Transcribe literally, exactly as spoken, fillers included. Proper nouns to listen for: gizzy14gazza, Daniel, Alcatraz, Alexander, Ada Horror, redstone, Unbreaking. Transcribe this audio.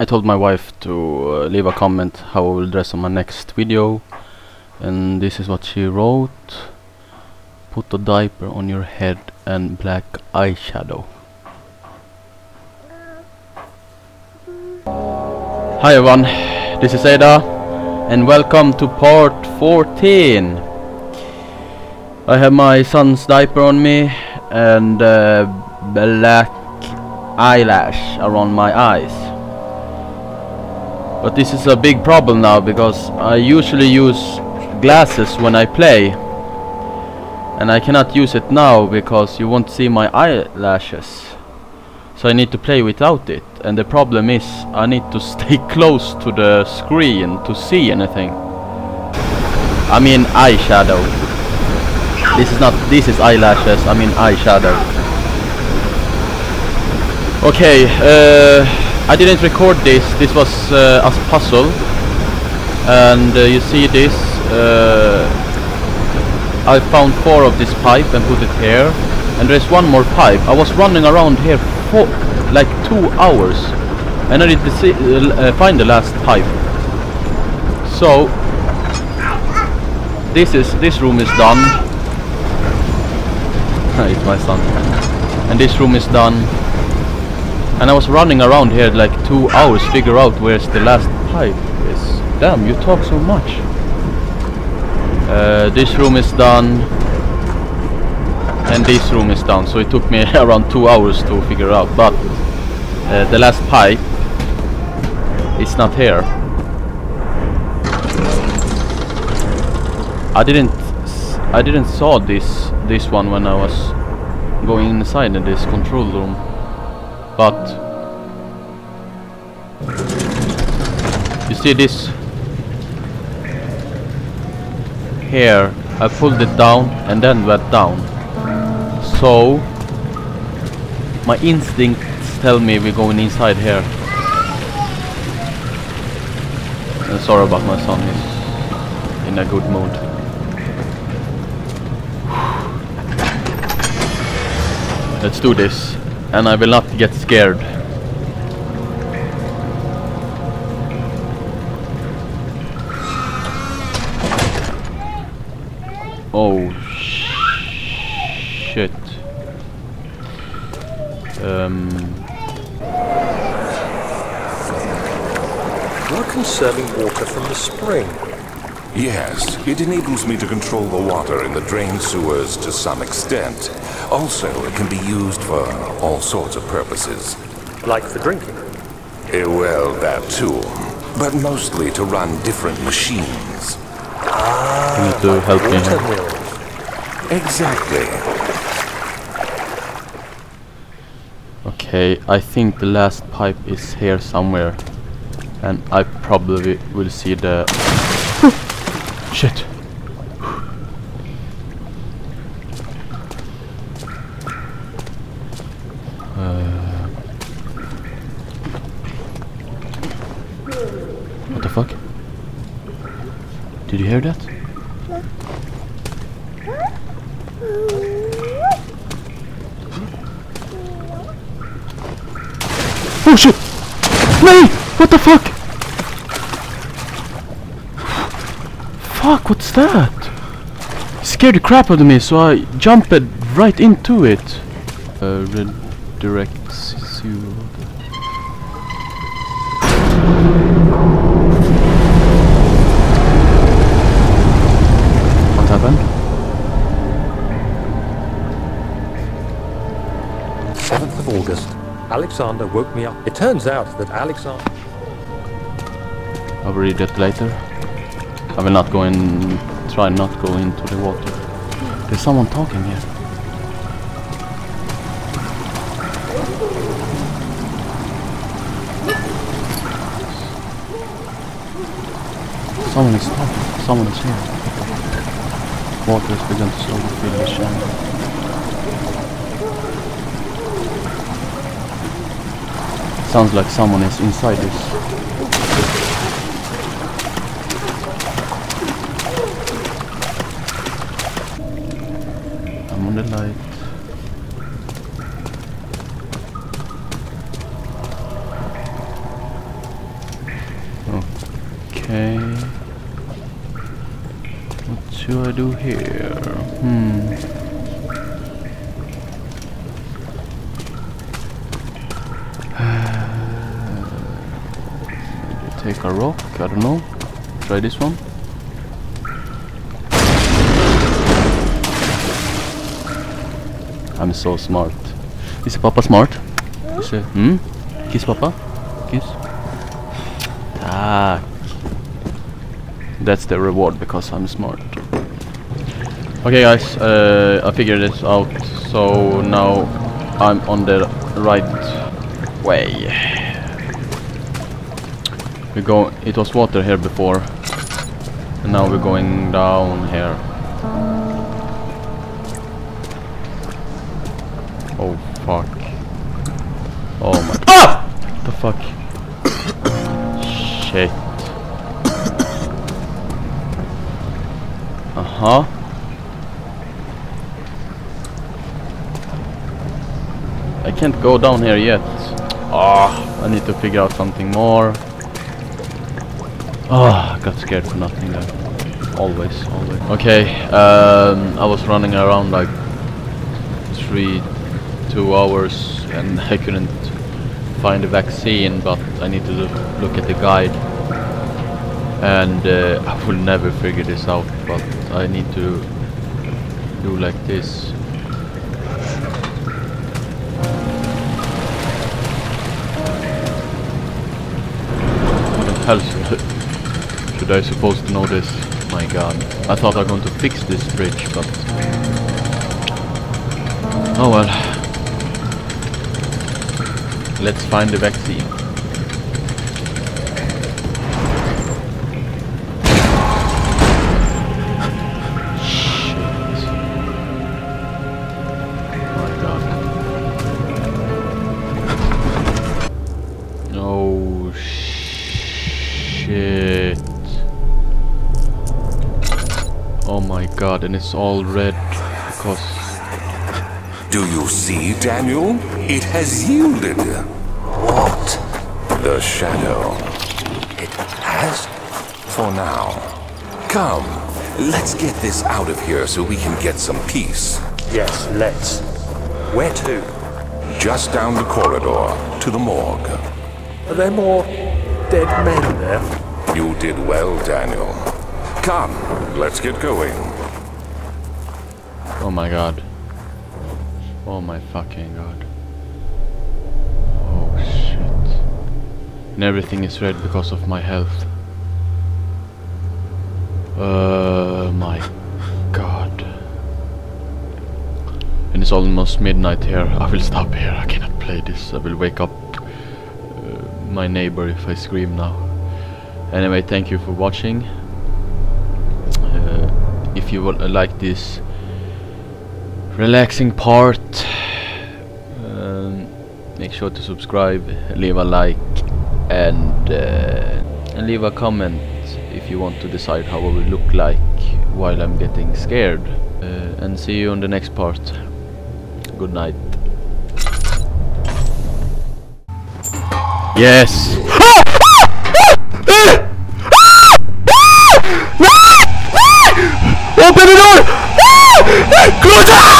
I told my wife to uh, leave a comment how I will dress on my next video, and this is what she wrote: put a diaper on your head and black eyeshadow. Hi everyone, this is Ada and welcome to part fourteen. I have my son's diaper on me and uh, black eyelash around my eyes, but this is a big problem now because I usually use glasses when I play, and I cannot use it now because you won't see my eyelashes. So I need to play without it, and the problem is I need to stay close to the screen to see anything. I mean eyeshadow. This is not, this is eyelashes, I mean eyeshadow. Okay, uh, I didn't record this, this was uh, a puzzle. And uh, you see this, uh, I found four of this pipe and put it here. And there's one more pipe. I was running around here for like two hours and I didn't uh, find the last pipe. So this is this room is done. It's my son. And this room is done. And I was running around here like two hours figure out where's the last pipe is. Damn, you talk so much. Uh, this room is done. And this room is done, so it took me around two hours to figure out, but uh, the last pipe is not here. I didn't s I didn't saw this this one when I was going inside in this control room, but you see this here, I pulled it down and then went down. So my instincts tell me we're going inside here. Uh, sorry about my son, he's in a good mood. Let's do this, and I will not get scared. Oh shit. Um. You're conserving water from the spring. Yes, it enables me to control the water in the drain sewers to some extent. Also, it can be used for all sorts of purposes. Like for drinking? Eh, well, that too. But mostly to run different machines. Ah, you need to help me here. Exactly. Okay, I think the last pipe is here somewhere, and I probably will see the... Shit! Uh, what the fuck? Did you hear that? Oh shit! No! What the fuck? Fuck, what's that? It scared the crap out of me, so I jumped right into it. Uh, redirect zero. What happened? seventh of August. Alexander woke me up. It turns out that Alexander... I'll read that later. I will not go in... try not go into the water. There's someone talking here. Someone is talking. Someone is here. Water has begun to slowly fill the shallow. Sounds like someone is inside this. I'm on the light. Okay. What should I do here? Hmm. Take a rock, I don't know. Try this one. I'm so smart. Is Papa smart? Is it, hmm? Kiss Papa? Kiss? Ah. That's the reward because I'm smart. Okay guys, uh, I figured this out. So now I'm on the right way. We go. It was water here before. And now we're going down here. Oh fuck. Oh my ah! What the fuck? Shit. Uh-huh. I can't go down here yet. Ah, I need to figure out something more. Ah, oh, got scared for nothing there. Always, always. Okay, um I was running around like three two hours and I couldn't find a vaccine, but I need to look, look at the guide and uh, I will never figure this out, but I need to do like this. What the hell should I, should I supposed to know this? My god, I thought I was going to fix this bridge, but oh well. Let's find the vaccine. Shit. My god. Oh shit. Oh my god, and it's all red because... Do you see, Daniel? It has yielded. What? The shadow. It has? For now. Come, let's get this out of here so we can get some peace. Yes, let's. Where to? Just down the corridor, to the morgue. Are there more dead men there? You did well, Daniel. Come, let's get going. Oh my god. Oh my fucking god. Oh shit. And everything is red because of my health. Uh, my god. And it's almost midnight here. I will stop here. I cannot play this. I will wake up uh, my neighbor if I scream now. Anyway, thank you for watching. Uh, if you would like this relaxing part, um, make sure to subscribe, leave a like, and, uh, and leave a comment if you want to decide how I will look like while I'm getting scared, uh, and see you on the next part. Good night. Yes. Open the door. Close it.